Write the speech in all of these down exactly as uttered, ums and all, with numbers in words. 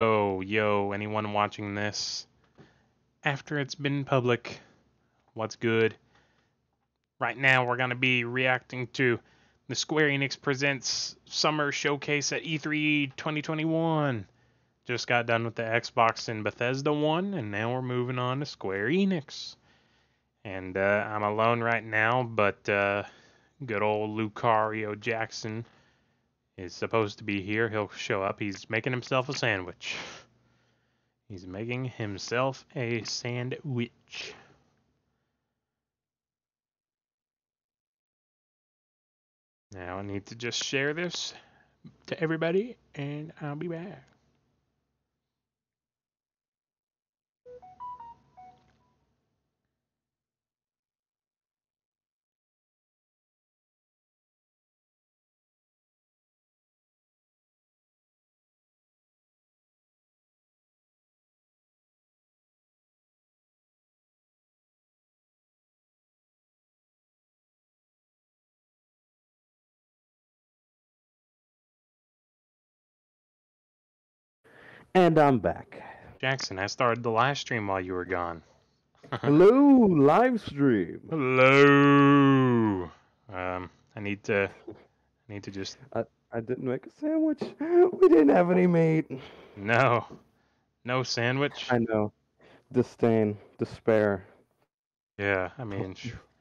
Oh, yo, anyone watching this after it's been public, what's good? Right now, we're going to be reacting to the Square Enix Presents Summer Showcase at E three twenty twenty-one. Just got done with the Xbox and Bethesda one, and now we're moving on to Square Enix. And uh, I'm alone right now, but uh, good old Lucario Jackson is supposed to be here. He'll show up. He's making himself a sandwich. He's making himself a sandwich. Now I need to just share this to everybody, and I'll be back. And I'm back. Jackson, I started the live stream while you were gone. Hello, live stream. Hello. Um, I need to. I need to just. I, I didn't make a sandwich. We didn't have any meat. No, no sandwich. I know. Disdain, despair. Yeah, I mean,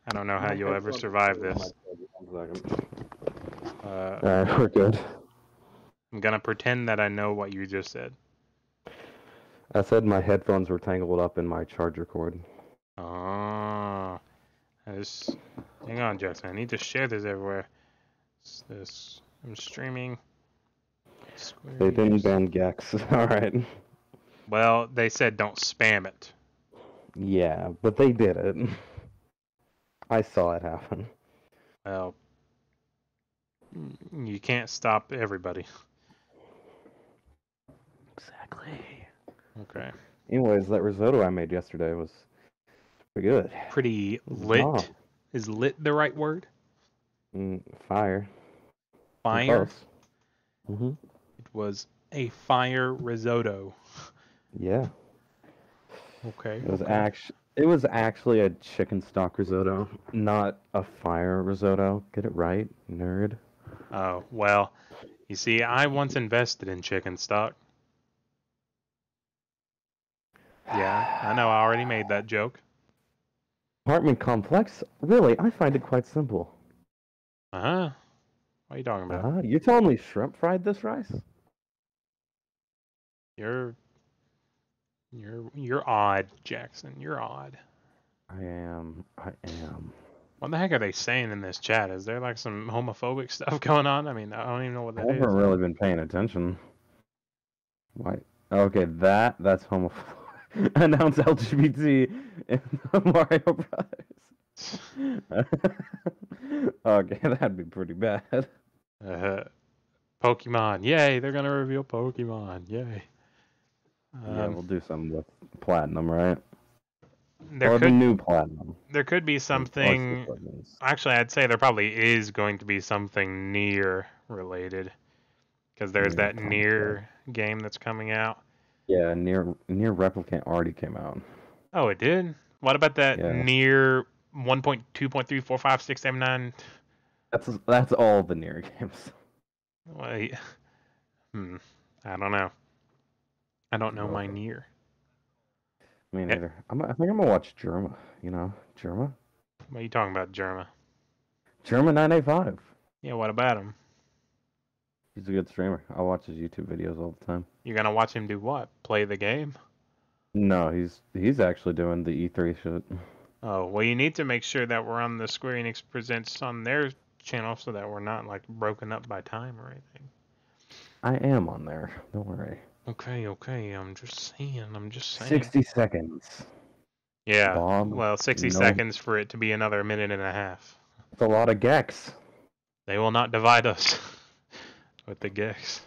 I don't know how you'll ever survive this. One second. Uh, All right, we're good. I'm gonna pretend that I know what you just said. I said my headphones were tangled up in my charger cord. Ah, I just, hang on, Jackson. I need to share this everywhere. It's this, I'm streaming. Square they didn't ban Gex. All right. Well, they said don't spam it. Yeah, but they did it. I saw it happen. Well, you can't stop everybody. Exactly. Okay. Anyways, that risotto I made yesterday was pretty good. Pretty lit. Oh. Is lit the right word? Mm, fire. Fire? Mm-hmm. It was a fire risotto. Yeah. Okay. It was, okay. Actu it was actually a chicken stock risotto, not a fire risotto. Get it right, nerd. Oh, well, you see, I once invested in chicken stock. Yeah, I know. I already made that joke. Apartment complex? Really, I find it quite simple. Uh-huh. What are you talking about? Uh-huh. You're telling me shrimp fried this rice? You're... You're... You're odd, Jackson. You're odd. I am. I am. What the heck are they saying in this chat? Is there like some homophobic stuff going on? I mean, I don't even know what that is. I haven't really been paying attention. Why? Okay, that, that's homophobic. Announce L G B T in Mario Bros. Okay, that'd be pretty bad. Uh, Pokemon. Yay, they're going to reveal Pokemon. Yay. Um, yeah, we'll do something with Platinum, right? There or could, the new Platinum. There could be something... Actually, I'd say there probably is going to be something Nier related. Because there's Nier that Nier game that's coming out. Yeah, Nier, Nier Replicant already came out. Oh, it did? What about that yeah. Nier one point two point three four five six seven nine? That's, that's all the Nier games. Wait. Hmm. I don't know. I don't know okay. my Nier. Me neither. Yeah. I'm, I think I'm gonna watch Germa. You know, Germa. What are you talking about, Germa? Germa nine eighty-five. Yeah, what about him? He's a good streamer. I watch his YouTube videos all the time. You're gonna watch him do what? Play the game? No, he's he's actually doing the E three shit. Oh well, you need to make sure that we're on the Square Enix Presents on their channel so that we're not like broken up by time or anything. I am on there. Don't worry. Okay, okay, I'm just saying, I'm just saying. sixty seconds. Yeah, Bob, well, sixty no. seconds for it to be another minute and a half. That's a lot of Gex. They will not divide us with the Gex.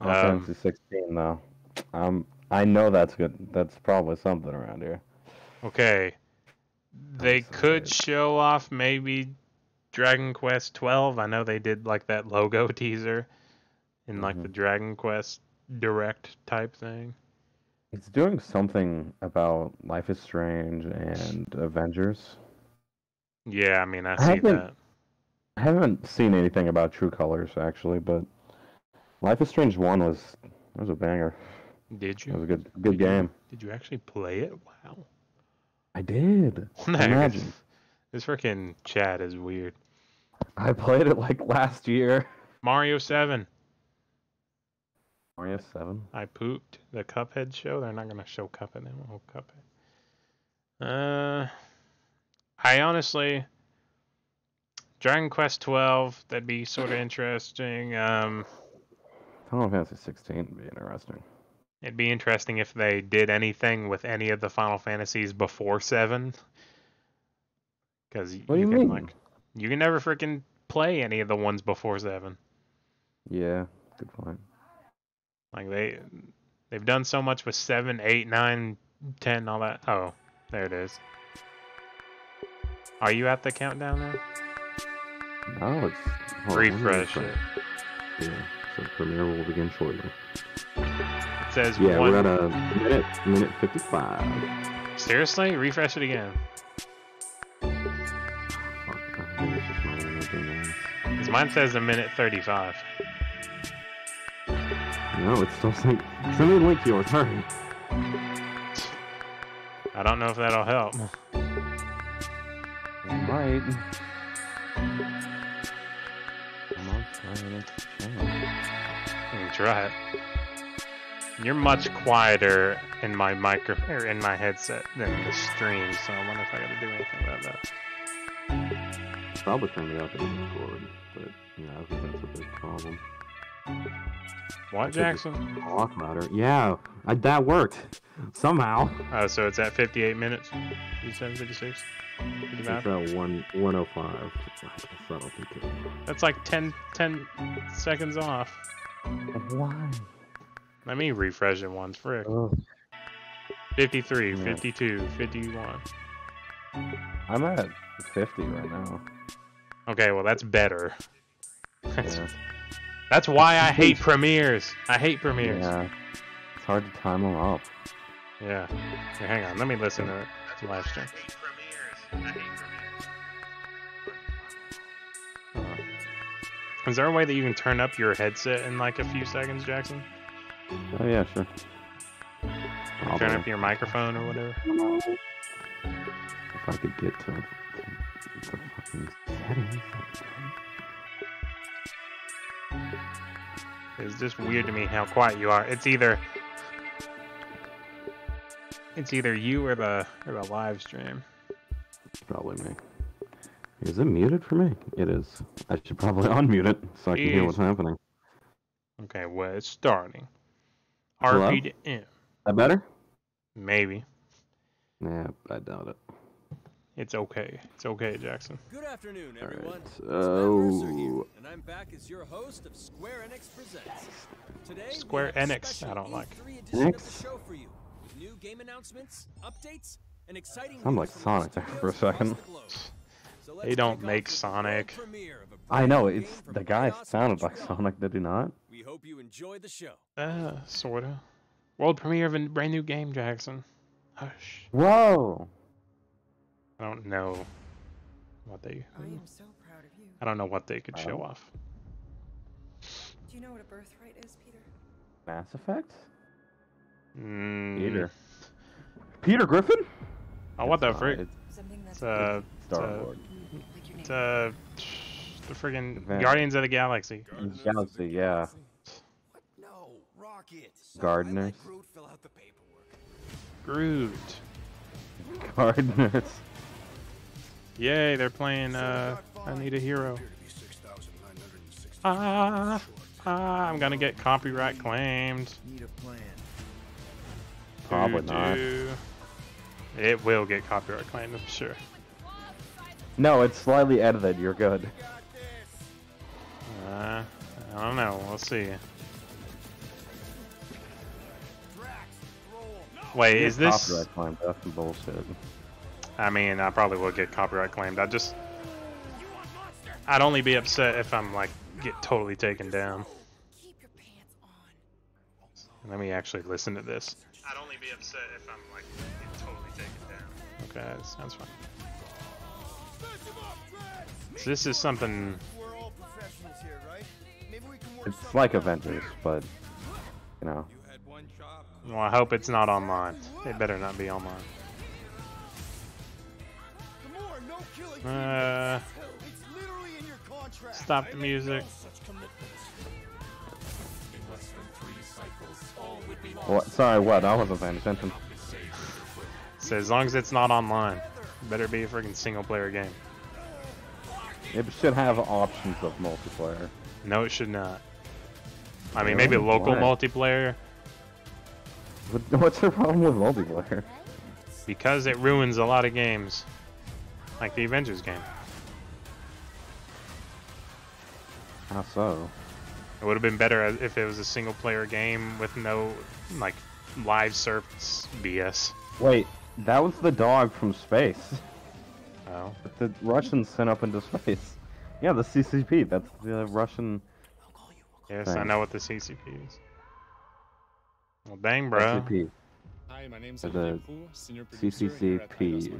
Final Fantasy sixteen, though. Um, I know that's good. That's probably something around here. Okay. They that's could so show off maybe Dragon Quest twelve. I know they did, like, that logo teaser. In like mm-hmm. the Dragon Quest direct type thing. It's doing something about Life is Strange and Avengers. Yeah, I mean, I, I see that. I haven't seen anything about True Colors, actually, but Life is Strange one was was a banger. Did you? It was a good good did game. You, did you actually play it? Wow. I did. Nice. Imagine. This freaking chat is weird. I played it, like, last year. Mario seven. Mario seven? I pooped. The Cuphead show? They're not going to show Cuphead. They won't hold Cuphead. Uh, I honestly... Dragon Quest twelve, that'd be sort of interesting. Um, Final Fantasy sixteen would be interesting. It'd be interesting if they did anything with any of the Final Fantasies before seven. Because you, you can, mean? like... You can never freaking play any of the ones before seven. Yeah, good point. Like, they, they've done so much with seven, eight, nine, ten, all that. Oh, there it is. Are you at the countdown now? No, it's... Hold Refresh on, it. Yeah, so premiere will begin shortly. It says... Yeah, one... we're at a minute, minute fifty-five. Seriously? Refresh it again. Because mine says a minute thirty-five. No, it's still saying. Send me a link to yours. Hurry. I don't know if that'll help. It might. I'm on trying to try it. You're much quieter in my micro or in my headset than the stream, so I wonder if I got to do anything about that. Probably turned it out that it was forward, but yeah, I think that's a big problem. What, Jackson? Talk louder. Yeah, I, that worked. Somehow. Oh, so it's at fifty-eight minutes? fifty-seven, fifty-six? It's at one oh five. That'll be good. That's like ten, ten seconds off. Why? Let me refresh it once, frick. Oh. fifty-three, yeah. fifty-two, fifty-one. I'm at fifty right now. Okay, well that's better. That's, yeah. That's why I hate premieres. I hate premieres. Yeah, it's hard to time them up. Yeah. Here, hang on. Let me listen to the live stream. I hate premieres. I hate premieres. Uh, is there a way that you can turn up your headset in like a few seconds, Jackson? Oh yeah, sure. You turn up your microphone or whatever. If I could get to the fucking settings. It's just weird to me how quiet you are. It's either It's either you or the or the live stream. It's probably me. Is it muted for me? It is. I should probably unmute it so I can Jeez. hear what's happening. Okay, well it's starting. R P to M. That better? Maybe. Yeah, I doubt it. It's okay. It's okay, Jackson. Good afternoon, everyone. Oh. And I'm back as your host of Square Enix Presents. Today, Square Enix, I don't like. Enix? With new game announcements, updates, and exciting I'm like Sonic there for a second. So they don't make Sonic. I know, it's the guy sounded like Sonic, did he not? We hope you enjoy the show. Uh, sorta. World premiere of a brand new game, Jackson. Hush. Whoa. I don't know what they. I am so proud of you. I don't know what they could oh. show off. Do you know what a birthright is, Peter? Mass Effect? Mm. Peter. Peter Griffin? Oh, it's what the frick? It's uh, Star-Lord. It's uh, the friggin' Advanced. Guardians of the Galaxy. Guardians Galaxy, yeah. What? No, Rocket. Gardeners. So Groot fill out the paperwork. Groot. Gardeners. Yay, they're playing, uh, I Need a Hero. Ah, ah, I'm gonna get copyright claimed. Probably not. It will get copyright claimed, I'm sure. No, it's slightly edited, you're good. Uh, I don't know, we'll see. Wait, is this... Copyright claimed, that's some bullshit. I mean, I probably would get copyright claimed. I'd just... I'd only be upset if I'm, like, get totally taken down. Keep your pants on. Let me actually listen to this. I'd only be upset if I'm like totally taken down. Okay, sounds fun. So this is something. We're all professionals here, right? Maybe we can work it's like Avengers, but you know. Well, I hope it's not online. It better not be online. Uh, stop the music. What? Sorry, what? I wasn't paying attention. So as long as it's not online, it better be a freaking single-player game. It should have options of multiplayer. No, it should not. I mean, maybe local what? multiplayer. What's the problem with multiplayer? Because it ruins a lot of games. Like the Avengers game. How so? It would have been better if it was a single player game with no, like, live service B S. Wait, that was the dog from space. Oh. That the Russians sent up into space. Yeah, the C C P, that's the Russian... Yes, thing. I know what the C C P is. Well, dang, bro. C C P. Hi, my name's the C C C P.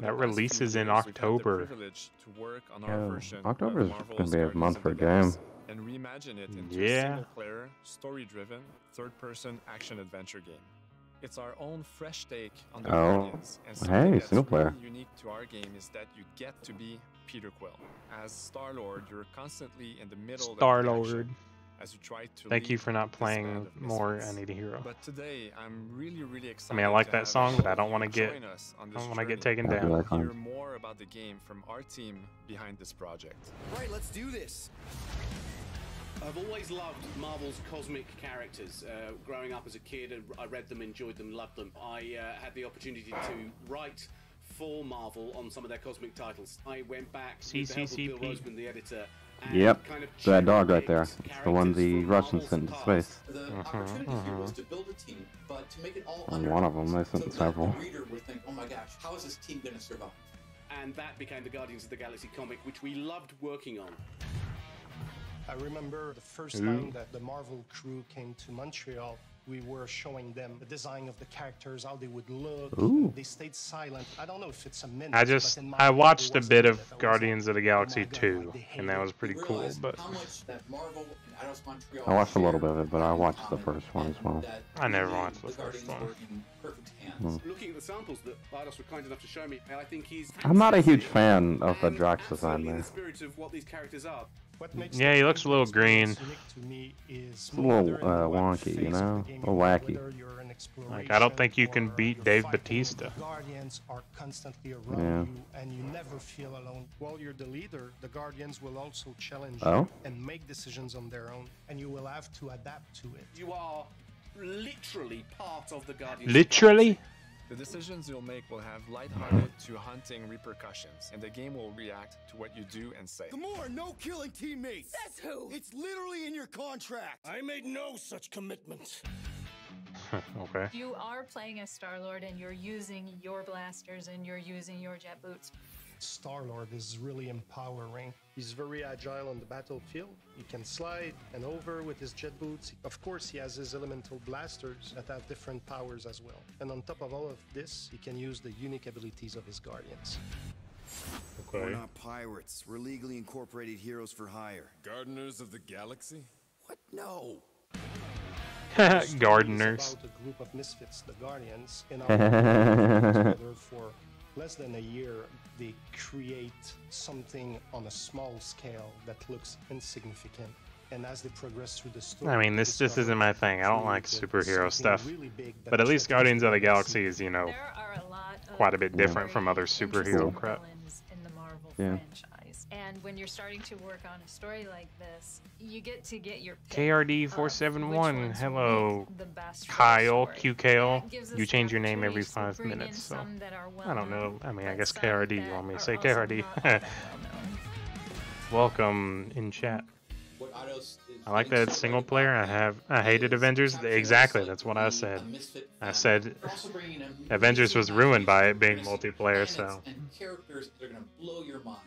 That releases in October. Yeah, October is going to be a month for a game. And reimagine it into yeah. a single-player, story-driven, third-person action-adventure game. It's our own fresh take on the oh. Guardians. And something hey, that's really unique to our game is that you get to be Peter Quill. As Star-Lord, you're constantly in the middle Star-Lord. of the action. As you try to Thank you for not playing more I Need a Hero. But today, I'm really, really excited. I mean, I like that song, but I don't want to get I don't want to get taken down. Like Hear more about the game from our team behind this project. Right, let's do this. I've always loved Marvel's cosmic characters. Uh, growing up as a kid, I read them, enjoyed them, loved them. I uh, had the opportunity to write for Marvel on some of their cosmic titles. I went back to the help of Bill Roseman, the editor. Yep, kind of that dog right there. It's the one the Russians sent into space. The uh-huh, uh-huh. was to build a team, but to make it all and one of them, they sent so several. The reader would think, oh my gosh, how is this team going to survive? And that became the Guardians of the Galaxy comic, which we loved working on. I remember the first Ooh. time that the Marvel crew came to Montreal. We were showing them the design of the characters, how they would look. Ooh. They stayed silent. I don't know if it's a minute. I just I watched a bit of Guardians of the Galaxy two, and that was pretty cool. But I watched a little bit of it, but I watched the first one as well. I never watched the first one. Looking at the samples that Bardos were kind enough to show me, I think he's. I'm not a huge fan of the Drax design there. Yeah, he looks a little green. It's a little uh, wonky, you know? A little wacky. Like, I don't think you can beat Dave Bautista. Guardians are constantly around you, and you never feel alone. While you're the leader, the Guardians will also challenge you and make decisions on their own, and you will have to adapt to it. You are literally part of the Guardians. Literally? The decisions you'll make will have lighthearted to haunting repercussions, and the game will react to what you do and say. The more no killing teammates. Says who? It's literally in your contract. I made no such commitment. Okay. You are playing as Star-Lord, and you're using your blasters, and you're using your jet boots. Star-Lord is really empowering. He's very agile on the battlefield. He can slide and over with his jet boots. Of course, he has his elemental blasters that have different powers as well. And on top of all of this, he can use the unique abilities of his Guardians. Okay. We're not pirates. We're legally incorporated heroes for hire. Gardeners of the Galaxy? What? No. Gardeners. About a group of misfits, the Guardians, in our together for less than a year, they create something on a small scale that looks insignificant. And as they progress through the story, I mean, this just isn't my thing. I don't like superhero stuff. Really big, but at least Guardians of the Galaxy is, you know, a quite a bit different yeah. from other superhero crap. In the Marvel yeah. franchise. And when you're starting to work on a story like this, you get to get your K R D four seven one. Hello, Kyle Q K L. You change your name every five minutes, so well I don't know. I mean, I guess K R D. You want me to say K R D? Well Welcome in chat. What Otto's I like that it's single player. I have I hated Avengers. Exactly, that's what I said. I said Avengers was ruined by it being multiplayer, so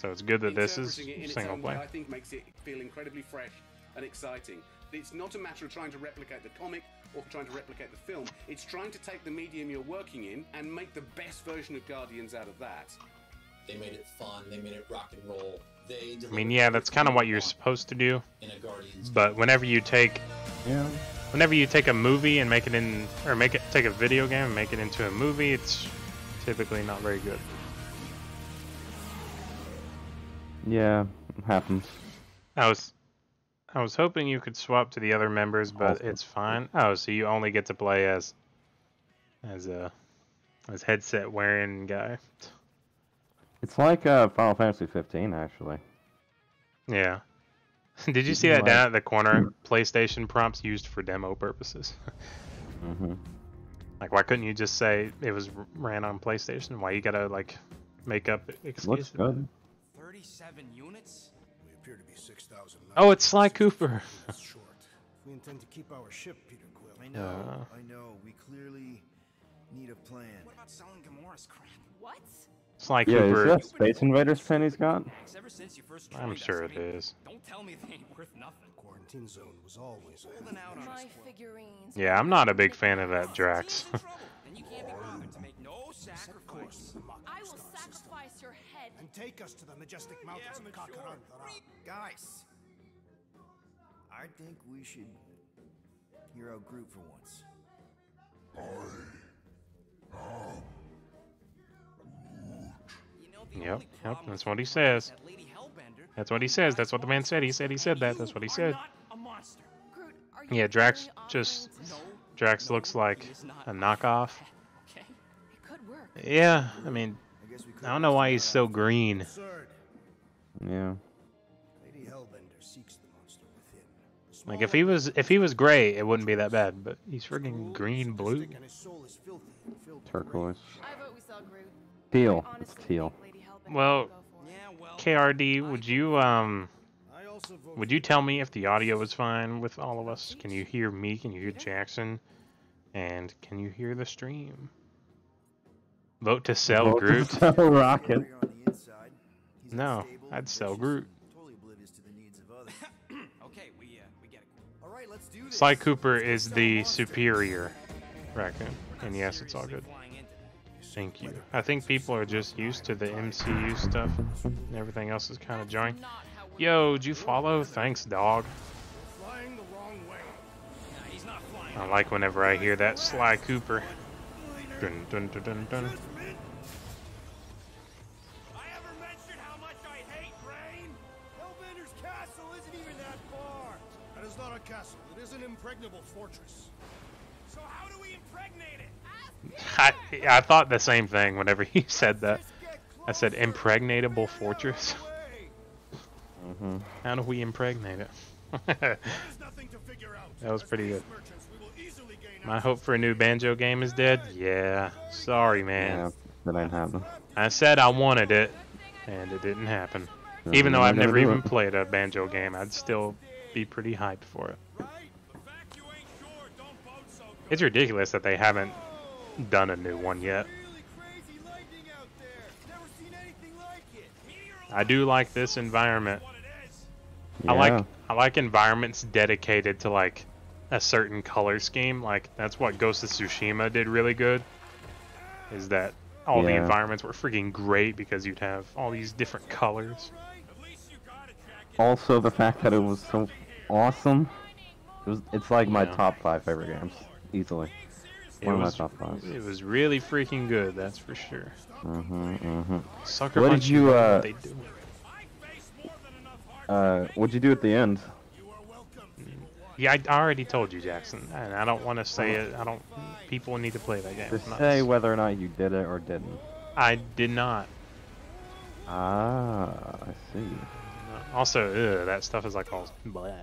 so it's good that this is single player. I think makes it feel incredibly fresh and exciting. It's not a matter of trying to replicate the comic or trying to replicate the film. It's trying to take the medium you're working in and make the best version of Guardians out of that. They made it fun. They made it rock and roll. They I mean, yeah, that's kind of what you're supposed to do. In a Guardians but whenever you take, yeah, whenever you take a movie and make it in, or make it take a video game and make it into a movie, it's typically not very good. Yeah, it happens. I was, I was hoping you could swap to the other members, but awesome. It's fine. Oh, so you only get to play as, as a, as headset wearing guy. It's like uh, Final Fantasy fifteen, actually. Yeah. Did you see that like... down at the corner? PlayStation prompts used for demo purposes. Mm-hmm. Like, why couldn't you just say it was ran on PlayStation? Why you gotta like make up excuses? Looks good. Thirty-seven units. We appear to be six thousand. Oh, it's Sly Cooper. Short. We intend to keep our ship, Peter Quill. I know. Uh, I know. We clearly need a plan. What about selling Gamora's crap? What? Sly yeah, Cooper. Is that Space Invaders pen he's got? I'm sure it is. Don't tell me they ain't worth nothing. Quarantine zone was always holding out on us. Yeah, I'm not a big fan of that Drax. And you can't be bothered to make no sacrifice. I will sacrifice your head and take us to the majestic mountains of Kakarantara. Guys, I think we should hear our group for once. I Yep, yep, that's what he says. That's what he says. That's what the man said. He said he said that. That's what he said. Yeah, Drax just... Drax looks like a knockoff. Yeah, I mean, I don't know why he's so green. Yeah. Like, if he was if he was gray, it wouldn't be that bad, but he's friggin' green, blue. Turquoise. Teal. It's teal. Well, K R D, would you um, would you tell me if the audio was fine with all of us? Can you hear me? Can you hear Jackson? And can you hear the stream? Vote to sell Vote Groot. To sell Rocket. No, I'd sell Groot. Sly Cooper is the superior Raccoon, and yes, it's all good. Thank you. I think people are just used to the M C U stuff. And everything else is kind of jarring. Yo, did you follow? Thanks, dog. I like whenever I hear that Sly Cooper. Dun, dun, dun, dun, dun. I, I thought the same thing whenever he said that. I said, impregnatable fortress. Mm-hmm. How do we impregnate it? That was pretty good. My hope for a new Banjo game is dead? Yeah. Sorry, man. Yeah, that ain't happening. I said I wanted it, and it didn't happen. So even though I've never even it. played a Banjo game, I'd still be pretty hyped for it. It's ridiculous that they haven't done a new one yet. I do like this environment. Yeah. I like I like environments dedicated to like a certain color scheme. Like that's what Ghost of Tsushima did really good. Is that all yeah. the environments were freaking great because you'd have all these different colors. Also, the fact that it was so awesome. It was, it's like my yeah. top five favorite games easily. It was, it was really freaking good, that's for sure. Mm-hmm, mm-hmm. Sucker what did you, uh... They do. Uh, what'd you do at the end? Yeah, I already told you, Jackson. And I don't want to say it. I don't... People need to play that game. Just say whether or not you did it or didn't. I did not. Ah, I see. Also, ugh, that stuff is like all... Blah.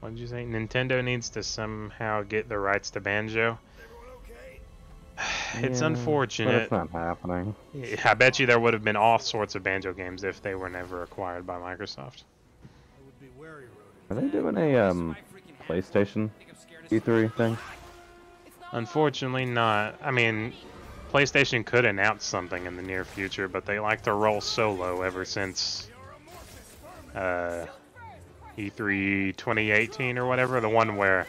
What did you say? Nintendo needs to somehow get the rights to Banjo. It's yeah, unfortunate. But it's not happening. I bet you there would have been all sorts of Banjo games if they were never acquired by Microsoft. Are they doing a um, PlayStation E three thing? Unfortunately not. I mean, PlayStation could announce something in the near future, but they like to roll solo ever since... Uh, E three twenty eighteen or whatever, the one where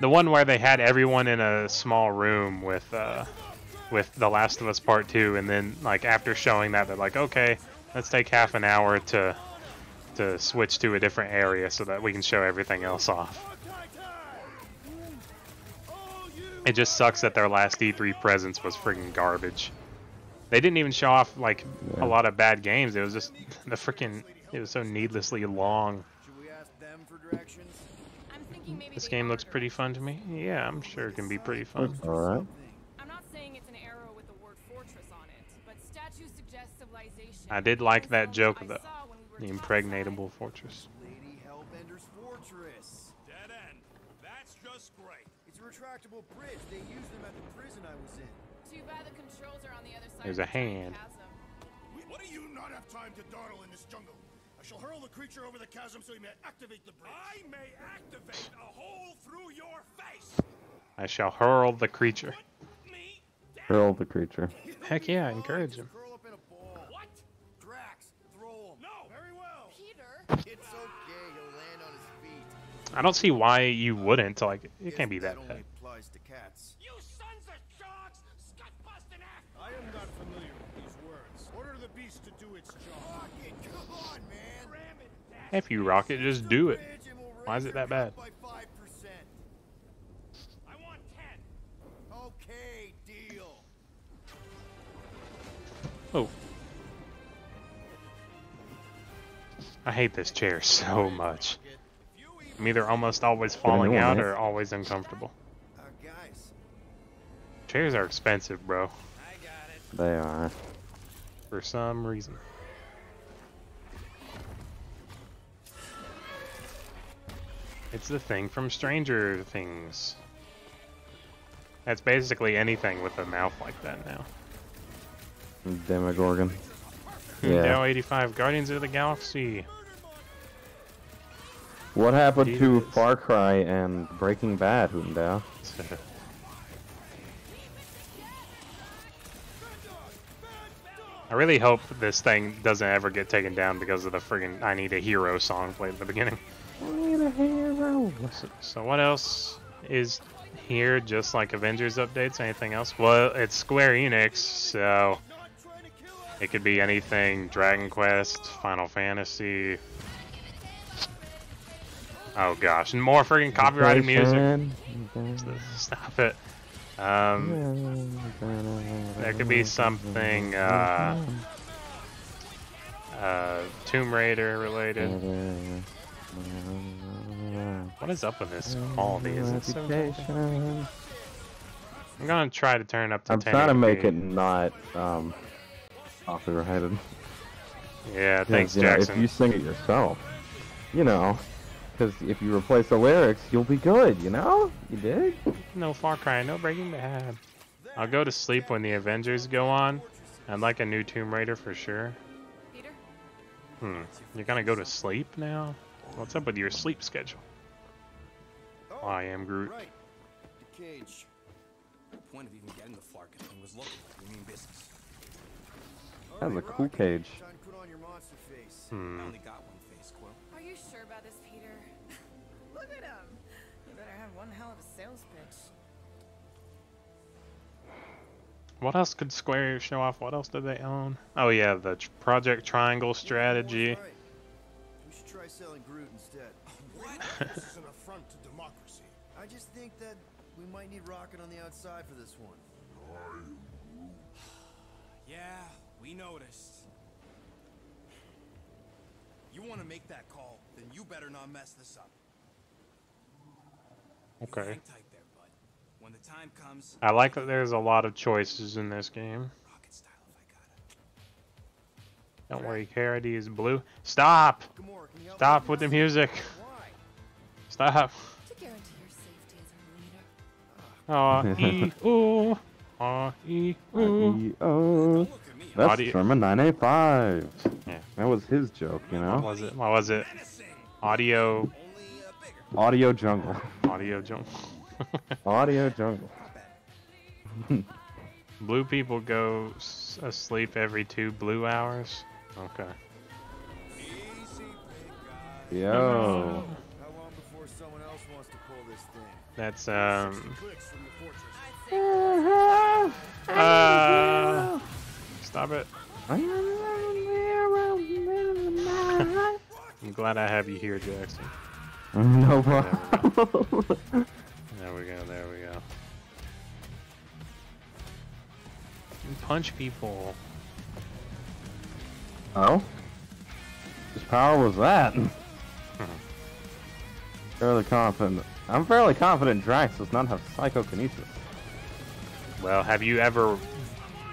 the one where they had everyone in a small room with uh, with The Last of Us Part Two, and then like after showing that they're like, okay, let's take half an hour to to switch to a different area so that we can show everything else off. It just sucks that their last E three presence was friggin' garbage. They didn't even show off like yeah. a lot of bad games. It was just the freaking it was so needlessly long. Should we ask them for directions? I'm thinking maybe this game looks pretty fun to me. Yeah, I'm sure it can be pretty fun. All right. I'm not saying it's an arrow with the word fortress on it, but statue suggests civilization. I did like that joke though. The impregnable fortress. Lady Hellbender's fortress. Dead end. That's just great. It's a retractable bridge. They used them at the prison I was in. Too bad the controls are on the other side. There's a hand. What do you not have time to dawdle in this jungle? I shall hurl the creature over the chasm so you may activate the bridge. I may activate a hole through your face. I shall hurl the creature. Hurl the creature. Heck yeah, encourage him. I don't see why you wouldn't. Like, it can't be that bad. You sons of dogs, scut busting act. I am not familiar with these words. Order the beast to do its job. Rocket, come on, man. If you Rocket, just do it. Why is it that bad? I want ten. Okay, deal. Oh. I hate this chair so much. I'm either almost always falling out or always uncomfortable. Uh, guys. Chairs are expensive, bro. I got it. They are. For some reason. It's the thing from Stranger Things. That's basically anything with a mouth like that now. Demogorgon. Yeah. Now eighty-five, Guardians of the Galaxy. What happened Jesus. to Far Cry and Breaking Bad, Hootendale? I really hope this thing doesn't ever get taken down because of the friggin' I Need a Hero song played at the beginning. I need a hero! So, so what else is here, just like Avengers updates? Anything else? Well, it's Square Enix, so it could be anything. Dragon Quest, Final Fantasy... Oh gosh, and more freaking copyrighted music. Stop it. Um, there could be something uh, uh, Tomb Raider related. What is up with this quality? Is it so bad? I'm gonna try to turn up to ten. I'm trying to make it not um, copyrighted. Yeah, thanks, Jackson. If you sing it yourself, you know. Because if you replace the lyrics, you'll be good, you know? You dig? No Far Cry, no Breaking Bad. I'll go to sleep when the Avengers go on. I'd like a new Tomb Raider for sure. Peter? Hmm. You're gonna go to sleep now? What's up with your sleep schedule? Oh, I am Groot. Right. The cage. The point of even getting the Flarkin thing was looking like we mean business. That's a cool cage. Hmm. I only got one face, Quill. Are you sure about this, Peter? Look at him! You better have one hell of a sales pitch. What else could Square show off? What else do they own? Oh yeah, the tr Project Triangle strategy. Yeah, right. We should try selling Groot instead. What? This is an affront to democracy. I just think that we might need Rocket on the outside for this one. Yeah, we noticed. You want to make that call, then you better not mess this up. Okay. Hang tight there, bud. When the time comes, I like that there's a lot of choices in this game. Rocket style if I got it. Don't worry, Carity is blue. Stop! Stop with the music. Stop. To guarantee your safety as a leader. Aw, e ooh. Aw, e ooh. Oh. That's Audio. Sherman nine eighty-five. Yeah. That was his joke, you know? What was it? What was it? Audio... Audio jungle. Audio jungle. Audio jungle. Blue people go asleep every two blue hours? Okay. Easy, big guy. Yo. That's, um... Uh, stop it. I'm glad I have you here, Jackson. No problem. There we go, there we go. You punch people. Oh? Whose power was that? Fairly confident. I'm fairly confident Drax does not have psychokinesis. Well, have you ever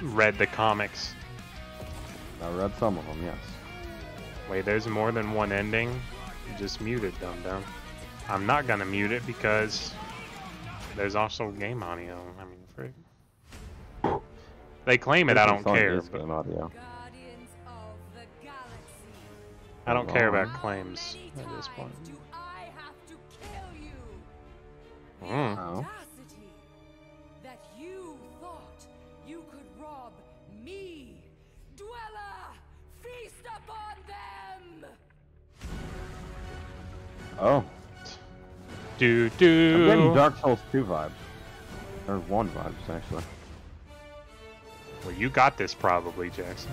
read the comics? I read some of them, yes. Wait, there's more than one ending? You just muted, dum-dum. I'm not gonna mute it because there's also game audio. I mean, frick. They claim it, I don't care. But game audio. I don't care about claims at this point. Mm. Oh. Oh. Do do. I'm getting Dark Souls two vibes. Or one vibes, actually. Well, you got this probably, Jackson.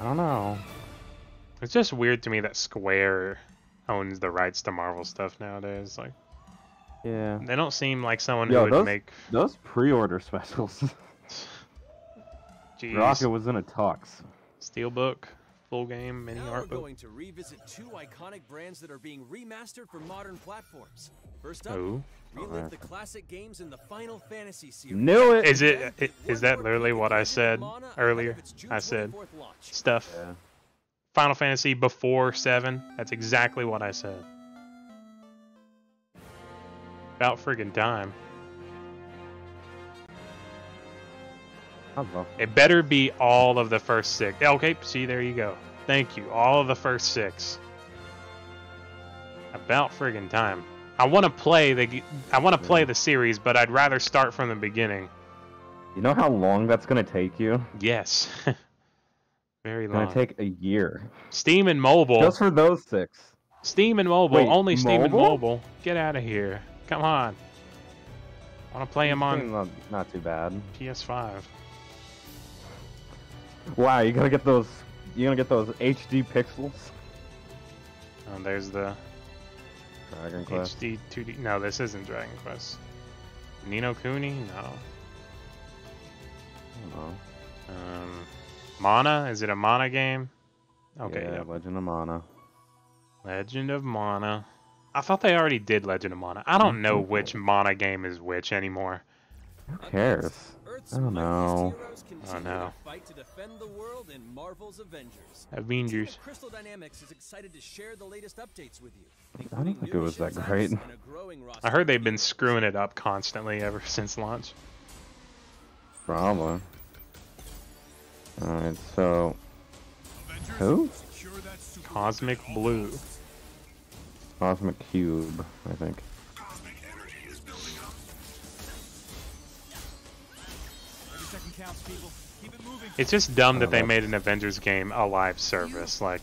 I don't know. It's just weird to me that Square owns the rights to Marvel stuff nowadays. Like, yeah, they don't seem like someone Yo, who would those, make those pre-order specials. Jeez. Rocket was in a tux. Steelbook. Full game, mini now art book. We're going to revisit two iconic brands that are being remastered for modern platforms. First up, Ooh. relive right. the classic games in the Final Fantasy series. Knew it! Is it, it is that literally what I said earlier? I said stuff. Yeah. Final Fantasy before seven. That's exactly what I said. About friggin' time. It better be all of the first six. Okay, see, there you go. Thank you. All of the first six. About friggin' time. I want to play the. I want to play the series, but I'd rather start from the beginning. You know how long that's gonna take you? Yes. Very long. It's gonna take a year. Steam and mobile. Just for those six. Steam and mobile. Wait, Only Steam mobile? and mobile. Get out of here. Come on. I want to play them on. Not too bad. P S five. Wow, you gotta get those. You gonna get those H D pixels. Oh, there's the Dragon Quest. H D two D. No, this isn't Dragon Quest. Nino Cooney? No. I don't know. Um, Mana? Is it a Mana game? Okay. Yeah, yep. Legend of Mana. Legend of Mana. I thought they already did Legend of Mana. I don't know which Mana game is which anymore. Who cares? I don't know. I don't know. Avengers. I don't think it was that great. I heard they've been screwing it up constantly ever since launch. Probably. Alright, so... Who? Cosmic Blue. Cosmic Cube, I think. It's just dumb that they made an Avengers game a live service. Like,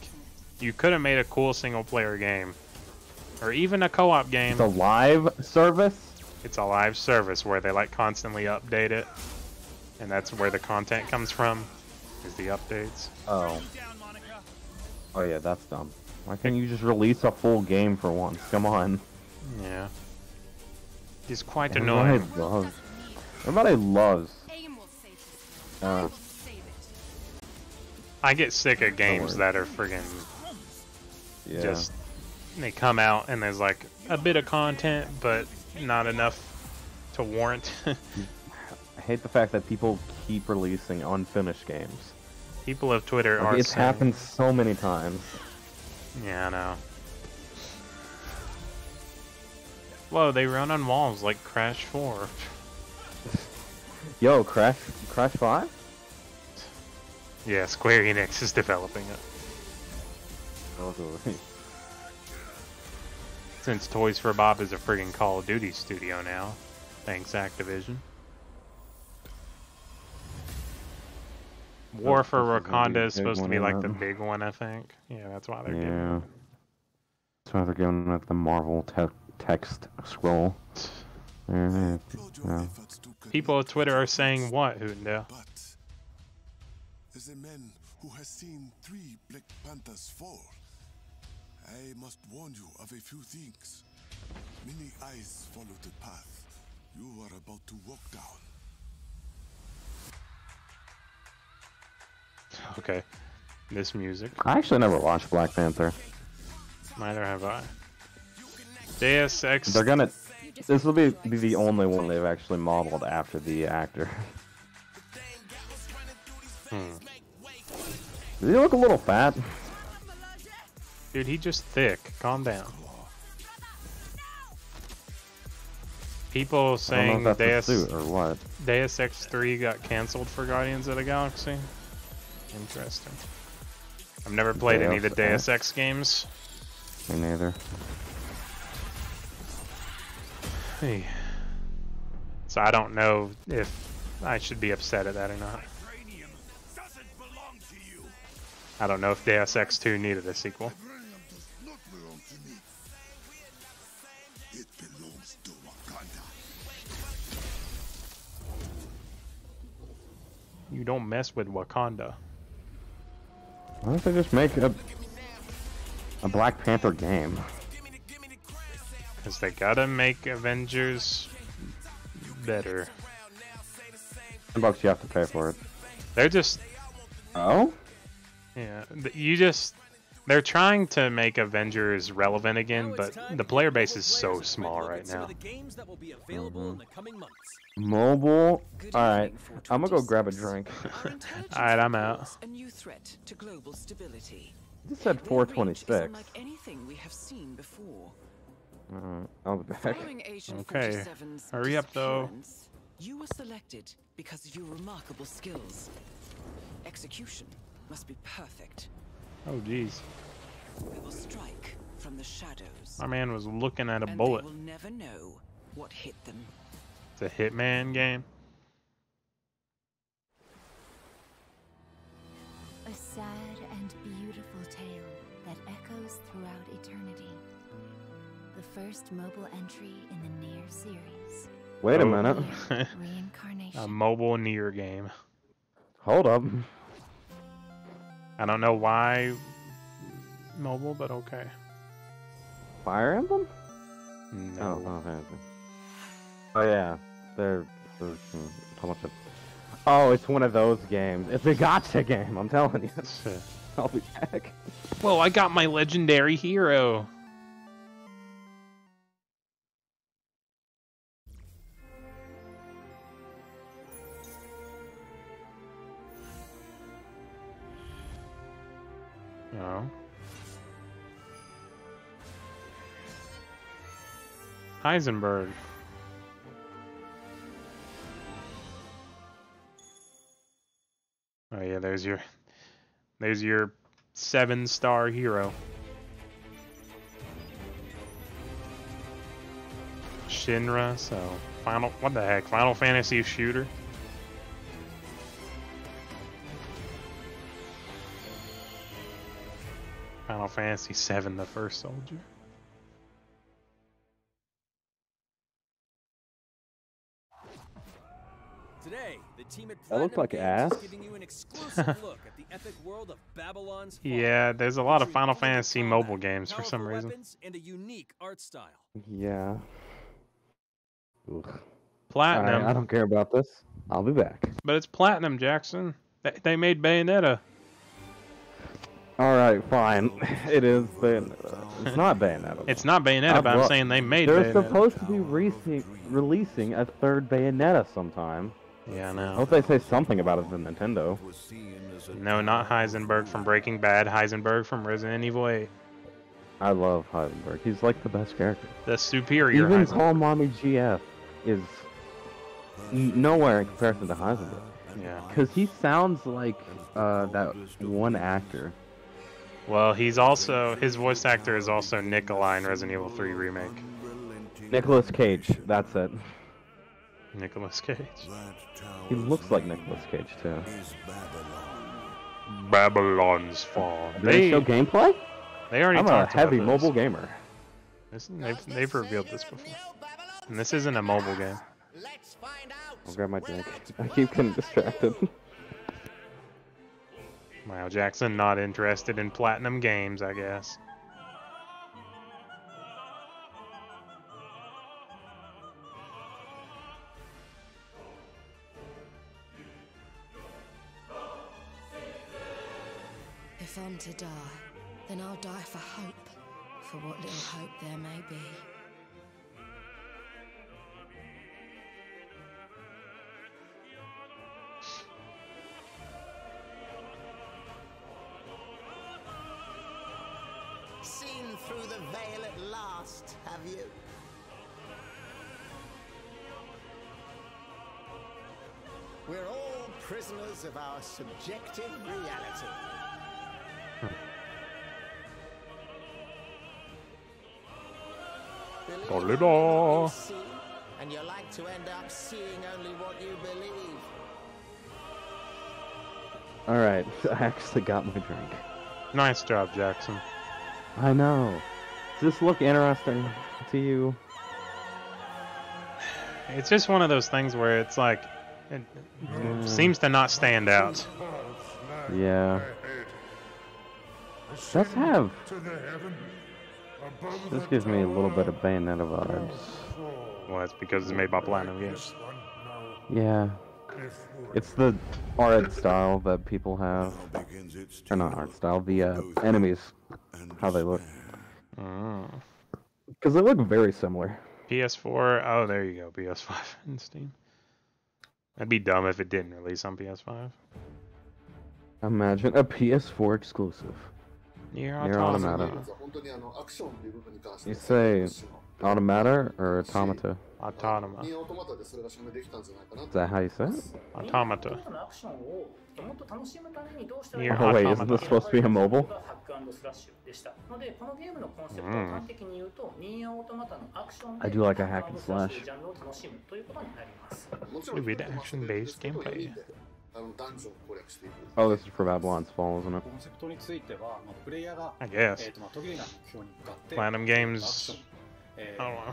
you could have made a cool single-player game, or even a co-op game. It's a live service? It's a live service where they like constantly update it, and that's where the content comes from, is the updates. Oh. Oh yeah, that's dumb. Why can't you just release a full game for once? Come on. Yeah. It's quite annoying. Everybody loves. Everybody loves. Uh, I get sick of games that are friggin' yeah. just, they come out and there's like a bit of content, but not enough to warrant. I hate the fact that people keep releasing unfinished games. People of Twitter like, are It's saying, happened so many times. Yeah, I know. Whoa, they run on walls like Crash four. Yo, Crash, Crash five? Yeah, Square Enix is developing it. Oh, since Toys for Bob is a friggin' Call of Duty studio now. Thanks, Activision. War for Wakanda is supposed to be like the big one, I think. Yeah, that's why they're yeah. giving. That's why they're giving up the Marvel te text scroll. Yeah. Yeah. People on Twitter are saying what, Hunda? But as a man who has seen three Black Panthers fall, I must warn you of a few things. Many eyes follow the path you are about to walk down. Okay, this music. I actually never watched Black Panther. Neither have I. Deus Ex. They're gonna. This will be, be the only one they've actually modeled after the actor. Hmm. Does he look a little fat? Dude, he's just thick. Calm down. People saying Deus, or what? Deus Ex three got canceled for Guardians of the Galaxy. Interesting. I've never played Deus any of the Deus Ex games. Me neither. Hey. So I don't know if I should be upset at that or not. I don't know if Deus Ex two needed a sequel. You don't mess with Wakanda. Why don't they just make a, a Black Panther game? Because they gotta make Avengers better. ten bucks you have to pay for it. They're just... Oh? Yeah, you just... They're trying to make Avengers relevant again, but the player base is so small right now. Mm-hmm. Mobile? Alright, I'm gonna go grab a drink. Alright, I'm out. You said four twenty-six. Alright, I'll be back. Okay, hurry up though. You were selected because of your remarkable skills. Execution must be perfect. Oh geez. We will strike from the shadows. My man was looking at a and bullet. They will never know what hit them. It's a Hitman game. A sad and beautiful tale that echoes throughout eternity. The first mobile entry in the Nier series. Wait a minute. Reincarnation. A mobile Nier game. Hold up. I don't know why mobile, but okay. Fire Emblem? No. Oh, okay. Oh yeah, they're, they're how much? It, oh, it's one of those games. It's a gotcha game. I'm telling you. I'll be back. Well, I got my legendary hero. No. Heisenberg. Oh yeah, there's your there's your seven star hero. Shinra, so final what the heck, Final Fantasy shooter? Final Fantasy seven, the first soldier. Today, the team at Platinum Games like ass. Is giving you an exclusive look at the epic world of Babylon's Fall. Yeah, there's a lot of Final Fantasy mobile games for some reason. And a unique art style. Yeah. Ugh. Platinum. Right, I don't care about this. I'll be back. But it's Platinum, Jackson. They, they made Bayonetta. Alright, fine. It is Bayonetta. It's not Bayonetta. It's not Bayonetta, I've but I'm saying they made They're Bayonetta. They're supposed to be re releasing a third Bayonetta sometime. Yeah, I know. I hope they say something about it from Nintendo. No, not Heisenberg from Breaking Bad. Heisenberg from Resident Evil eight. I love Heisenberg. He's like the best character. The superior Even Heisenberg. Call Mommy G F is nowhere in comparison to Heisenberg. Yeah. Because he sounds like uh, that one actor. Well, he's also, his voice actor is also Nikolai in Resident Evil three Remake. Nicolas Cage, that's it. Nicolas Cage. He looks like Nicolas Cage too. Babylon. Babylon's Fall. Did they show gameplay? They already. I'm a heavy mobile gamer. They've, they've revealed this before, and this isn't a mobile game. I'll grab my drink. I keep getting distracted. Miles Jackson not interested in Platinum Games, I guess. If I'm to die, then I'll die for hope, for what little hope there may be. Seen through the veil at last, have you? We're all prisoners of our subjective reality. Believe what you see, and you're like to end up seeing only what you believe. Alright, I actually got my drink. Nice job, Jackson. I know. Does this look interesting to you? It's just one of those things where it's like, it mm. seems to not stand out. Yeah. Let's have... This gives me a little bit of Bayonetta vibes. Well, that's because it's made by Platinum Games. Yeah. It's the art style that people have. Or not art style, the uh, enemies. How they look. Because they look very similar. P S four, oh there you go, P S five and Steam. That'd be dumb if it didn't release on P S five. Imagine a P S four exclusive. Nier Automata. You say Automata or Automata? Automata. Is that how you say it? Automata. Nier oh wait, isn't this supposed to be a mobile? Mm. I do like a hack and slash. Weird action-based gameplay. Oh, this is for Babylon's Fall, isn't it? I guess. Platinum Games... I don't know.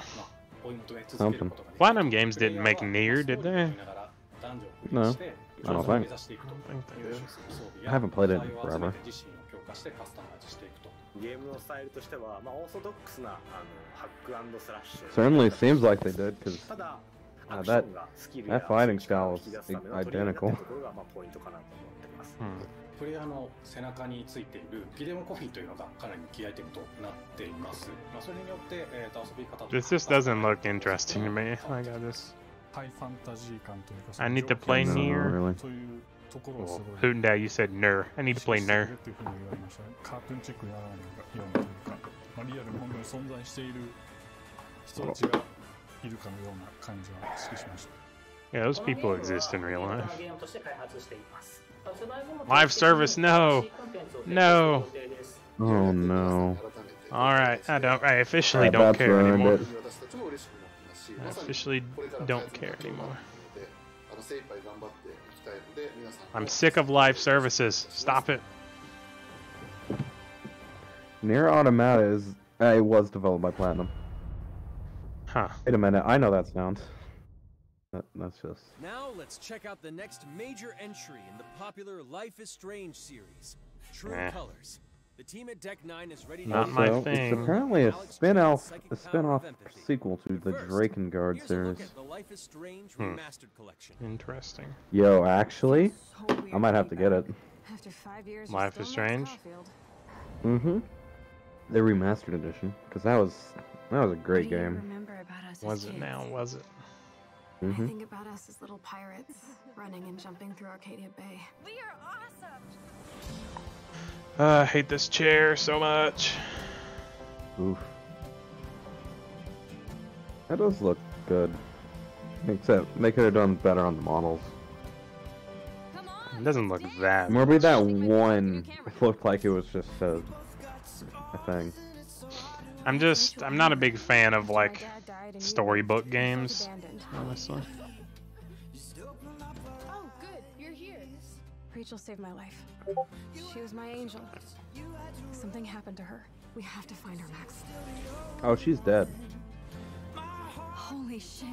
Something. Platinum Games didn't make Nier, did they? No. I don't think. I, don't think they did. I haven't played it in forever. Certainly seems like they did, because... Uh, that, that fighting style is identical. Hmm. This just doesn't look interesting to me. I got this. I need to play no, Nier. Really. Well, Hoonda, you said Nier. I need to play Nier. Oh. Yeah, those people exist in real life. Live service, no! No! Oh no. Alright, I don't. I officially I don't care anymore. It. I officially don't care anymore. I'm sick of live services. Stop it. Nier Automata is. Uh, it was developed by Platinum. Huh. Wait a minute, I know that sound. That, that's just... Now let's check out the next major entry in the popular Life is Strange series, True eh. Colors. The team at Deck nine is ready to... Not my so, thing. It's apparently a spin-off a spin-off sequel to the Drakengard series. Hmm. Interesting. Yo, actually, I might have to get it. After five years, Life is Strange? Mm-hmm. The remastered edition, because that was... That was a great game. Was it now? Was it? Mm-hmm. I think about us as little pirates, running and jumping through Arcadia Bay. We are awesome. Uh, I hate this chair so much. Oof. That does look good. Except they could have done better on the models. It doesn't look that. Maybe that one looked like it was just a, a thing. I'm just, I'm not a big fan of, like, storybook games, honestly. Rachel saved my life. She was my angel. Something happened to her. We have to find her, Max. Oh, she's dead. Holy shit.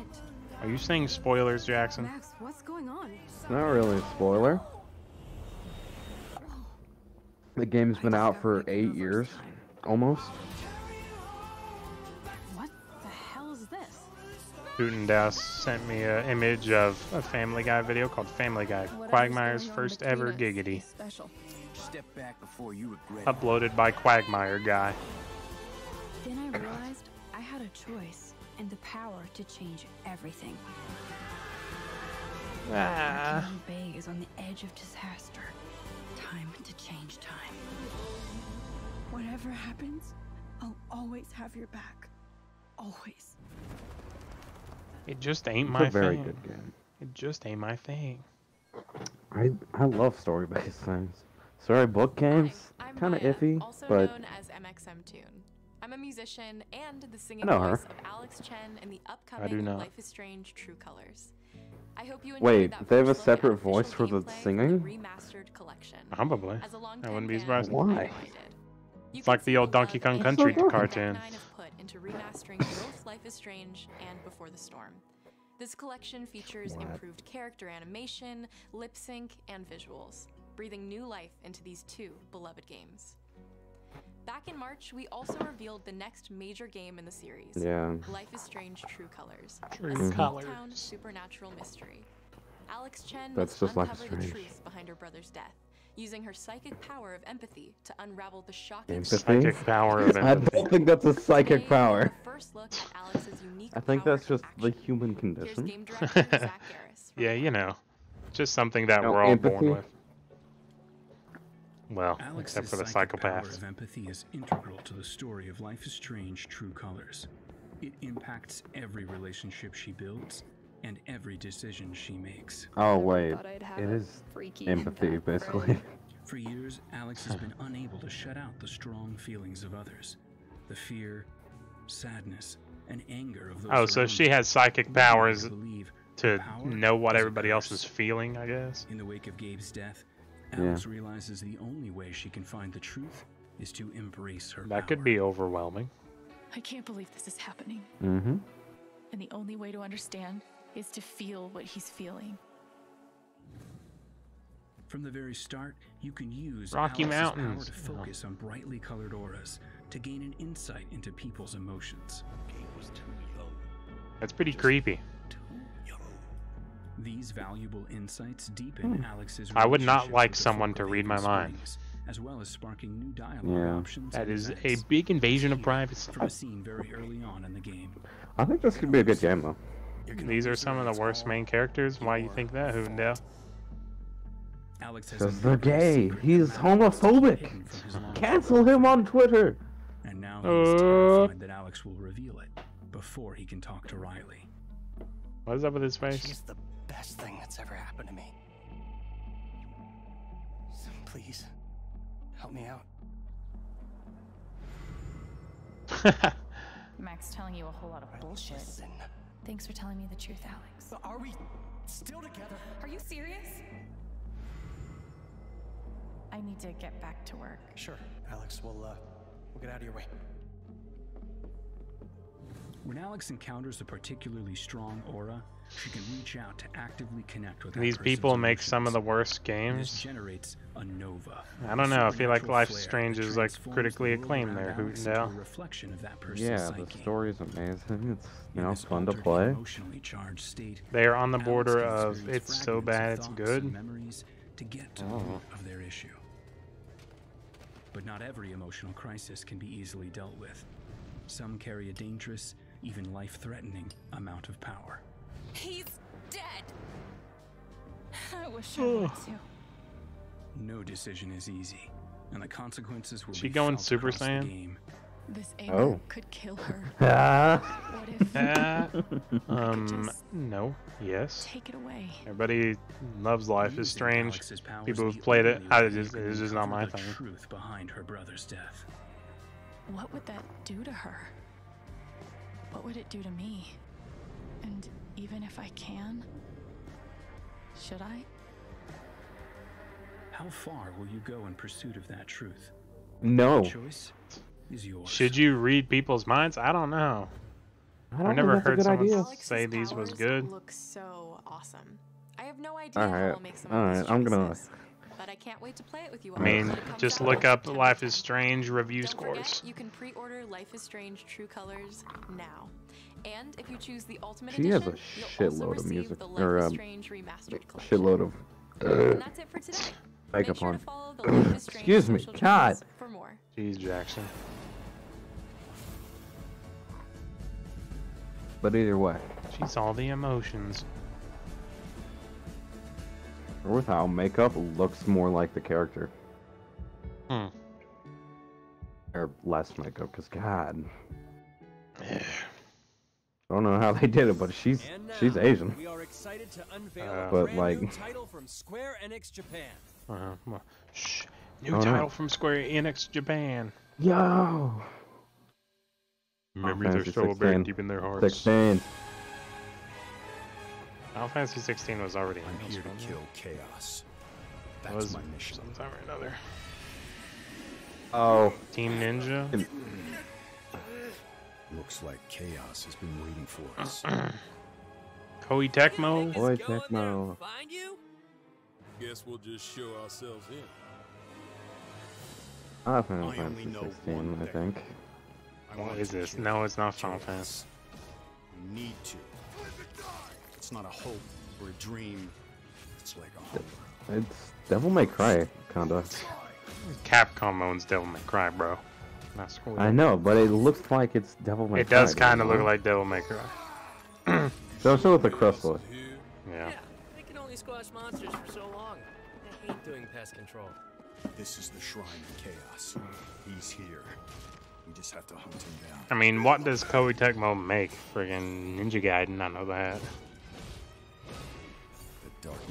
Are you saying spoilers, Jackson? Max, what's going on? It's not really a spoiler. The game's been out for eight years, almost. What the hell is this? Putin Das sent me an image of a Family Guy video called Family Guy, Quagmire's first ever giggity. Step back before you regret. Uploaded by Quagmire Guy. Then I realized I had a choice and the power to change everything. Ah. Bay is on the edge of disaster. Time to change time. Whatever happens, I'll always have your back. Always. It just ain't my thing. It's a very good game. It just ain't my thing. I I love story-based things. Storybook games, kind of iffy, also but known as M X M Tune. I'm a musician and the singing voice of Alex Chen in the upcoming Life is Strange True Colors. I hope you enjoy Wait, that they have a separate voice for the singing? Remastered collection. Probably. I wouldn't be surprised. Why? It's like the old Donkey Kong Country cartoon. Put into remastering both Life is Strange and Before the Storm. This collection features what? improved character animation, lip sync, and visuals, breathing new life into these two beloved games. Back in March, we also revealed the next major game in the series. Yeah. Life is Strange True Colors. True mm-hmm. Colors. A small town supernatural mystery. Alex Chen That's must uncover the strange. truth behind her brother's death, using her psychic power of empathy to unravel the shocking... Empathy? Psychic power of empathy. I don't think that's a psychic Today, power. First look at Alex's unique I think that's just the human condition. Game director, Zach Garris, yeah, you know. Just something that no, we're all empathy. born with. Well, Alex's except for the psychopaths. Power of empathy is integral to the story of Life is Strange True Colors. It impacts every relationship she builds and every decision she makes. Oh, wait. It is empathy, basically. For years, Alex has been unable to shut out the strong feelings of others. The fear, sadness, and anger of those Oh, so she has psychic powers believe to power know what everybody else is feeling, I guess? In the wake of Gabe's death, Alex yeah. realizes the only way she can find the truth is to embrace her That power. could be overwhelming. I can't believe this is happening. Mm-hmm. And the only way to understand is to feel what he's feeling. From the very start, you can use Rocky Alex's power to focus on brightly colored auras to gain an insight into people's emotions. That's pretty creepy. These valuable insights deepen hmm. Alex's I would not like someone to read my mind. As well as sparking new dialogue yeah. options. That is a big invasion of privacy. From a scene very early on in the game. I think this could be a good game though. These are some of the worst main characters. Why you think that, Hoondale? Alex says they're gay. He's homophobic. Cancel him on Twitter. And now he's uh... terrified that Alex will reveal it before he can talk to Riley. What is up with his face? Best thing that's ever happened to me. So please, help me out. Max telling you a whole lot of bullshit. Listen. Thanks for telling me the truth, Alex. Are we still together? Are you serious? I need to get back to work. Sure, Alex. We'll uh, we'll get out of your way. When Alex encounters a particularly strong aura, she can reach out to actively connect with These people make emotions. some of the worst games. This generates a nova. I don't know. I feel like Life is Strange is like critically acclaimed there. Who no. Yeah, the story is amazing. It's you know fun to play. State, they are on the border of it's so bad it's good. To get to oh. the root of their issue. But not every emotional crisis can be easily dealt with. Some carry a dangerous, even life-threatening amount of power. He's dead. I wish I would too. No decision is easy, and the consequences will she be going Super Saiyan? The game. This anger oh. could kill her. What if uh, um no, yes. Take it away. Everybody loves Life is Strange. People who've played it, I just it's just not my thing. Truth behind her brother's death. What would that do to her? What would it do to me? And even if I can, should I? How far will you go in pursuit of that truth? No. The choice is yours. Should you read people's minds? I don't know. I don't I've never heard someone idea. say Alex's these was good. Look so awesome. I have no idea all right. how make some all right. I'm gonna. But I can't wait to play it with you all. I mean, just look up the Life is Strange review Don't scores. Forget, you can pre-order Life is Strange True Colors now. And if you choose the Ultimate she Edition, has a shitload of music or um, shitload of uh, that's it for today. Makeup sure on. Excuse me, God. For more. Jeez, Jackson. But either way, she's all the emotions. With how makeup looks more like the character. Hmm. Or less makeup, because God. Yeah. I don't know how they did it, but she's now, she's Asian. We are excited to unveil uh, a but like new title from Square Enix Japan. Uh, well, shh, new title know. from Square Enix Japan. Yo. Memories are so buried deep in their hearts. Sixteen. Final Fantasy sixteen was already in I'm here to kill chaos. That's was my mission. Sometime or another. Oh, Team Ninja. It... Looks like chaos has been waiting for us. Koei Tecmo. Koei Tecmo. Find you? Guess we'll just show ourselves in. Ah, Final Fantasy sixteen, I think. What is this? No, it's not Final Fantasy. Need to. It's not a hope or a dream. It's like a hope. It's Devil May Cry, kinda. Capcom owns Devil May Cry, bro. That's cool. I know, but it looks like it's Devil May it Cry. It does kind of look like Devil May Cry. So still with the crystal. Yeah. Yeah. They can only squash monsters for so long. I hate doing pest control. This is the shrine of chaos. He's here. We just have to hunt him down. I mean, what does Koei Tecmo make? Friggin' Ninja Gaiden, I know that.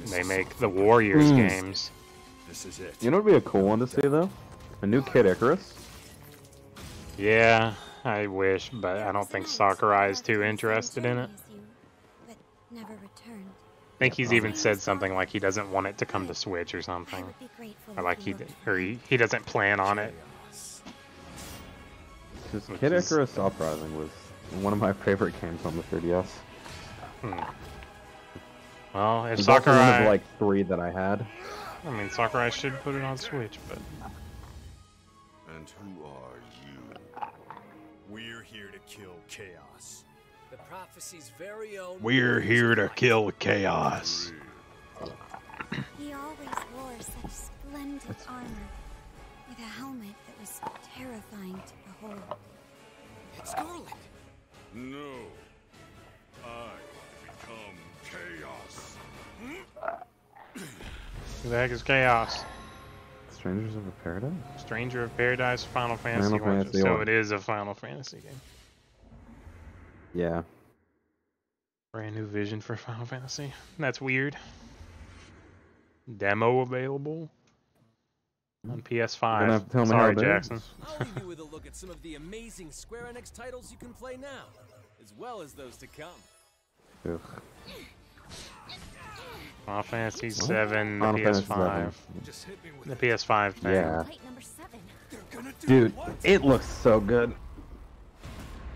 They make the Warriors mm. games. This is it. You know what would be a cool one to see though? A new Kid Icarus. Yeah, I wish, but I don't think Sakurai is too interested in it. I think he's even said something like he doesn't want it to come to Switch or something, or like he or he, he doesn't plan on it. Just Kid is... Icarus Uprising was one of my favorite games on the three D S. Hmm. Well, if Sakurai... One of, like, three that I had. I mean, Sakurai should put it on Switch, but... And who are you? We're here to kill chaos. The prophecy's very own... We're here to kill chaos. He always wore such splendid armor. With a helmet that was terrifying to behold. It's Scarlet! No. I become... chaos. Who the heck is Chaos? Strangers of Paradise? Stranger of Paradise, Final Fantasy. Final Fantasy so it is a Final Fantasy game. Yeah. Brand new vision for Final Fantasy. That's weird. Demo available on P S five. Tell Sorry, me Jackson. I'll leave you with a look at some of the amazing Square Enix titles you can play now, as well as those to come. Ugh. Final Fantasy seven, Final the P S five, the P S five thing. Yeah. Dude, it looks so good.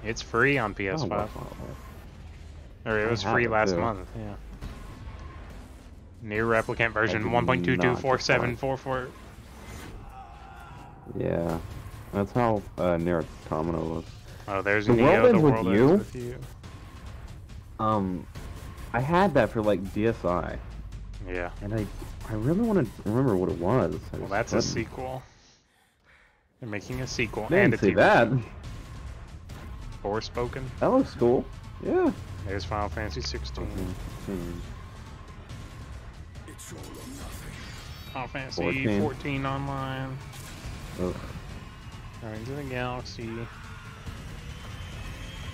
It's free on P S five. Oh, wow. Or it was free last month. Yeah. Nier Replicant version one point two two four seven four four. Yeah, that's how uh, Nier Automata was. Oh, there's the Neo. World the world with you? With you. Um. I had that for like D S I. Yeah. And I, I really want to remember what it was. I well, that's couldn't. a sequel. They're making a sequel. Didn't and a see that. Forspoken. That looks cool. Yeah. There's Final Fantasy sixteen. It's all or nothing. Final Fantasy fourteen, fourteen online. Ugh. Guardians of the Galaxy.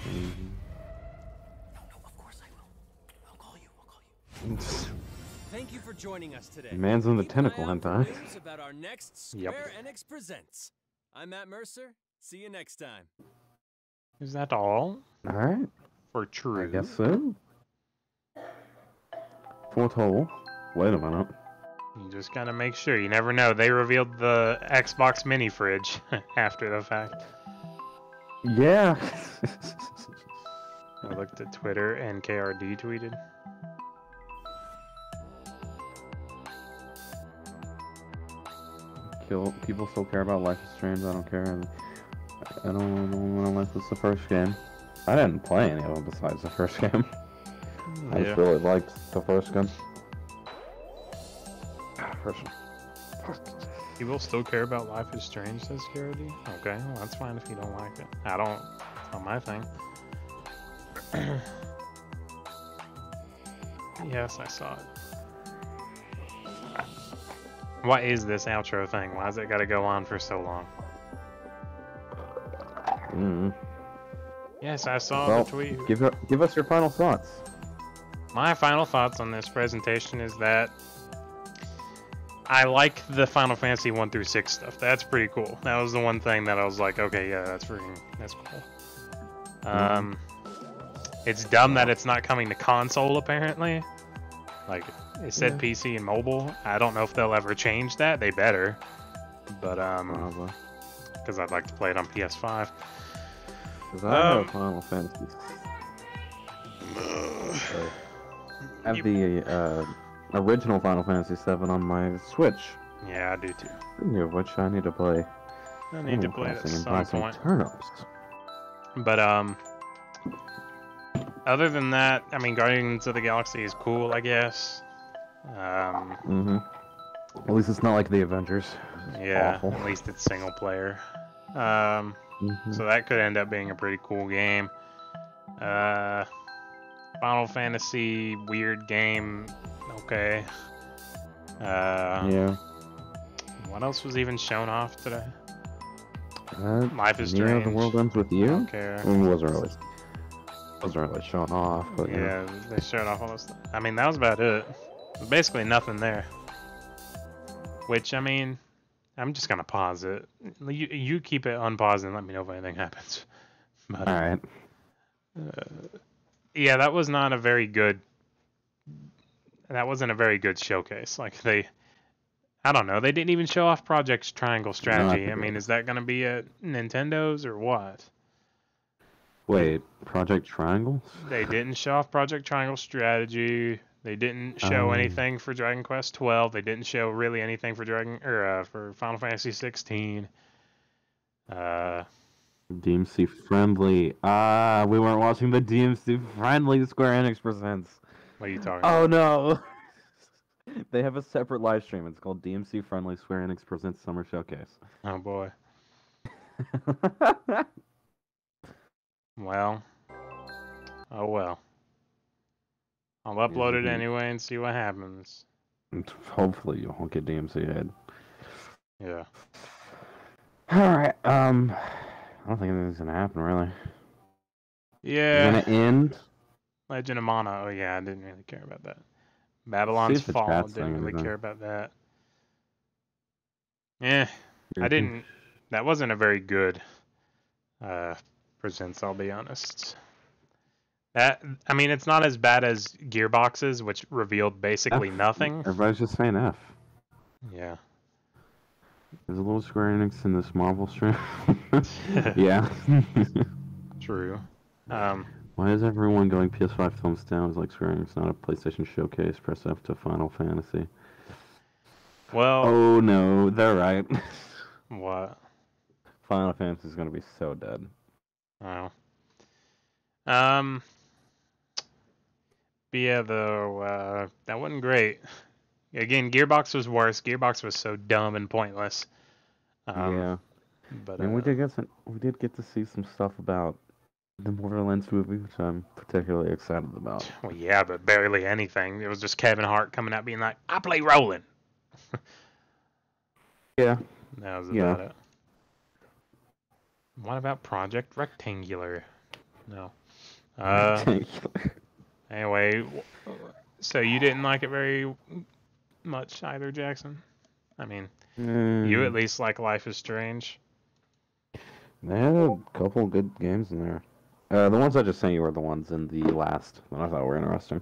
Mm-hmm. Thank you for joining us today. Man's on the tentacle hunt, huh? About our next Square yep. Enix presents. I'm Matt Mercer. See you next time. Is that all? All right. For true. I guess so. Portal. Wait a minute. You just gotta make sure. You never know. They revealed the Xbox mini fridge after the fact. Yeah. I looked at Twitter and K R D tweeted. Kill, people still care about Life is Strange. I don't care. I don't, don't want to like this the first game. I didn't play any of them besides the first game. Yeah. I just really liked the first game. First People still care about Life is Strange, says K R D. Okay, well, that's fine if you don't like it. I don't. It's not my thing. Yes, I saw it. What is this outro thing? Why has it got to go on for so long? Mm. Yes, I saw well, the tweet. Give, give us your final thoughts. My final thoughts on this presentation is that I like the Final Fantasy one through six stuff. That's pretty cool. That was the one thing that I was like, okay, yeah, that's freaking, that's cool. Mm. Um, it's dumb that it's not coming to console, apparently. Like, it said yeah. P C and mobile. I don't know if they'll ever change that. They better. But, um... because I'd like to play it on P S five. Because I um, know Final Fantasy. So, I have you... the uh, original Final Fantasy seven on my Switch. Yeah, I do too. Speaking of which, I need to play... I need to play it at some point. Turnips. But, um... other than that, I mean, Guardians of the Galaxy is cool, I guess. Um, mm-hmm. At least it's not like the Avengers. It's yeah, awful. At least it's single player. Um, mm-hmm. So that could end up being a pretty cool game. Uh, Final Fantasy, weird game. Okay. Uh, yeah. What else was even shown off today? Uh, Life is Strange. The World Ends With You? I don't care. It wasn't really. Wasn't really shown off, but yeah, yeah, they showed off all this stuff. I mean, that was about it. Basically nothing there. Which, I mean, I'm just gonna pause it. You you keep it unpaused and let me know if anything happens. But, all right. Uh, yeah, that was not a very good. That wasn't a very good showcase. Like they, I don't know. They didn't even show off Project Triangle Strategy. No, I, I mean, is that gonna be at Nintendo's or what? Wait, Project Triangle? They didn't show off Project Triangle Strategy. They didn't show um, anything for Dragon Quest twelve. They didn't show really anything for Dragon or uh, for Final Fantasy sixteen. Uh, D M C friendly. Ah, we weren't watching the D M C friendly Square Enix presents. What are you talking about? Oh no. They have a separate live stream. It's called D M C friendly Square Enix presents Summer Showcase. Oh boy. Well, oh well. I'll upload it anyway and see what happens. Hopefully you won't get D M C head. Yeah. Alright, um, I don't think anything's gonna happen, really. Yeah. It's gonna end? Legend of Mana, oh yeah, I didn't really care about that. Babylon's Fall, didn't really care about that. Eh, I didn't, that wasn't a very good, uh... presents, I'll be honest. That I mean, it's not as bad as Gearbox's, which revealed basically F. nothing. Everybody's just saying F. Yeah. There's a little Square Enix in this Marvel stream. Yeah. True. Um, Why is everyone going P S five thumbs down? It's like Square Enix, not a PlayStation showcase. Press F to Final Fantasy. Well. Oh no, they're right. What? Final Fantasy is gonna be so dead. Oh. Um. But yeah, though, uh, that wasn't great. Again, Gearbox was worse. Gearbox was so dumb and pointless. Um, yeah. But and uh, we did get some, we did get to see some stuff about the Borderlands movie, which I'm particularly excited about. Well, yeah, but barely anything. It was just Kevin Hart coming out being like, "I play Roland." Yeah. That was about yeah. it. What about Project Rectangular? No. Uh, Rectangular. Anyway, so you didn't like it very much either, Jackson? I mean, mm. you at least like Life is Strange. They had a couple good games in there. Uh, the ones I just sent you were the ones in the last that I thought were interesting.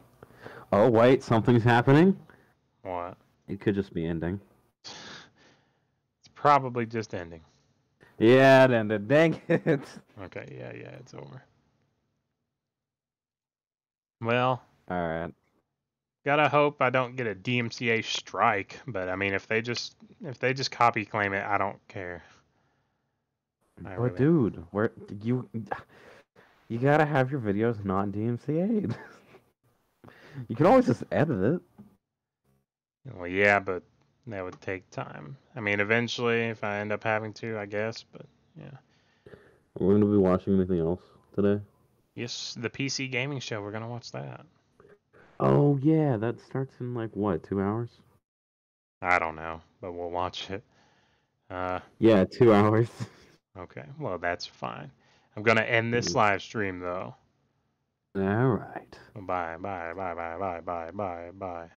Oh, wait, something's happening? What? It could just be ending. It's probably just ending. Yeah, it ended. Dang it. Okay, yeah, yeah, it's over. Well. All right. Gotta hope I don't get a D M C A strike, but I mean, if they just if they just copy claim it, I don't care. I but really... dude, where you you gotta have your videos not D M C A'd. You can always just edit it. Well, yeah, but that would take time. I mean, eventually, if I end up having to, I guess. But yeah. We're gonna be watching anything else today? Yes, the P C gaming show. We're gonna watch that. Oh yeah, that starts in like what, two hours? I don't know, but we'll watch it. Uh, yeah, two hours. Okay, well that's fine. I'm gonna end this live stream though. All right. Bye bye bye bye bye bye bye bye.